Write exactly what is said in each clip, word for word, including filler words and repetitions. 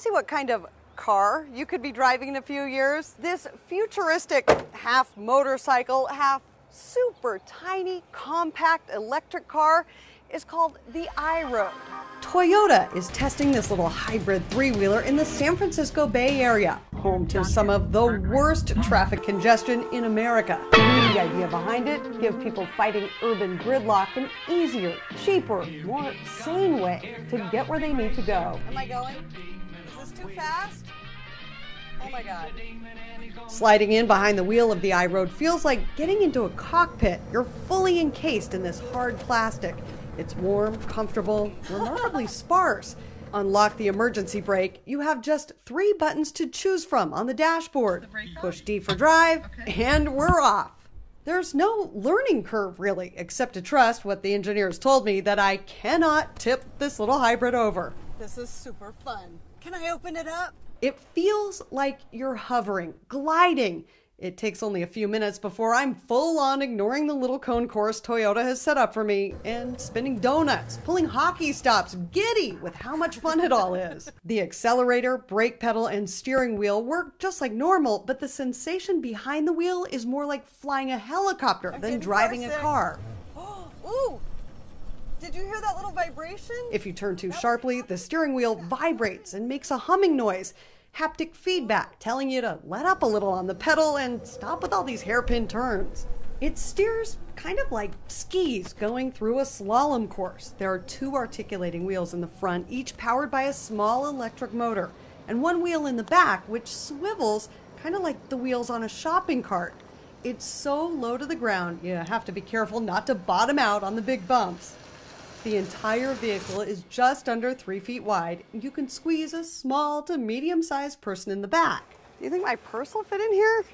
see what kind of car you could be driving in a few years? This futuristic half motorcycle, half super tiny compact electric car is called the iRoad. Toyota is testing this little hybrid three-wheeler in the San Francisco Bay Area, home to some of the worst traffic congestion in America. The idea behind it, give people fighting urban gridlock an easier, cheaper, more sane way to get where they need to go. Am I going? Is this too fast? Oh my God. Sliding in behind the wheel of the iRoad feels like getting into a cockpit. You're fully encased in this hard plastic. It's warm, comfortable, remarkably sparse. Unlock the emergency brake. You have just three buttons to choose from on the dashboard. Push D for drive, okay. And we're off. There's no learning curve, really, except to trust what the engineers told me, that I cannot tip this little hybrid over. This is super fun. Can I open it up? It feels like you're hovering, gliding. It takes only a few minutes before I'm full on ignoring the little cone course Toyota has set up for me and spinning donuts, pulling hockey stops, giddy with how much fun it all is. The accelerator, brake pedal, and steering wheel work just like normal, but the sensation behind the wheel is more like flying a helicopter I'm than driving a car. Ooh! Did you hear that little vibration? If you turn too sharply, the steering wheel vibrates and makes a humming noise. Haptic feedback telling you to let up a little on the pedal and stop with all these hairpin turns. It steers kind of like skis going through a slalom course. There are two articulating wheels in the front, each powered by a small electric motor, and one wheel in the back, which swivels kind of like the wheels on a shopping cart. It's so low to the ground, you have to be careful not to bottom out on the big bumps. The entire vehicle is just under three feet wide. You can squeeze a small to medium-sized person in the back. Do you think my purse will fit in here?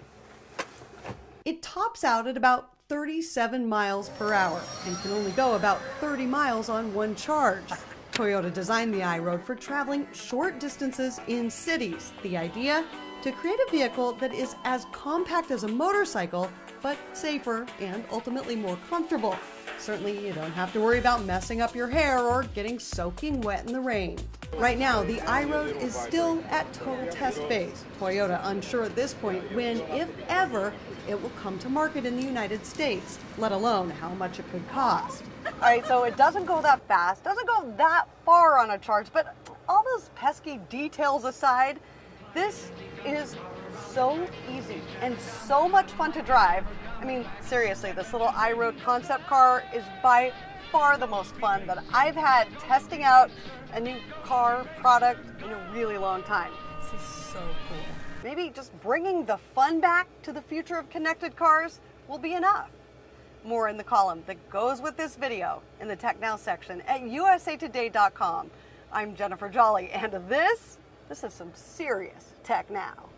It tops out at about thirty-seven miles per hour and can only go about thirty miles on one charge. Toyota designed the iRoad for traveling short distances in cities. The idea? To create a vehicle that is as compact as a motorcycle, but safer and ultimately more comfortable. Certainly, you don't have to worry about messing up your hair or getting soaking wet in the rain. Right now, the iRoad is still at total test phase. Toyota unsure at this point when, if ever, it will come to market in the United States, let alone how much it could cost. All right, so it doesn't go that fast, doesn't go that far on a charge, but all those pesky details aside, this is so easy and so much fun to drive. I mean, seriously, this little iRoad concept car is by far the most fun that I've had testing out a new car product in a really long time. This is so cool. Maybe just bringing the fun back to the future of connected cars will be enough. More in the column that goes with this video in the Tech Now section at U S A today dot com. I'm Jennifer Jolly, and this, this is some serious Tech Now.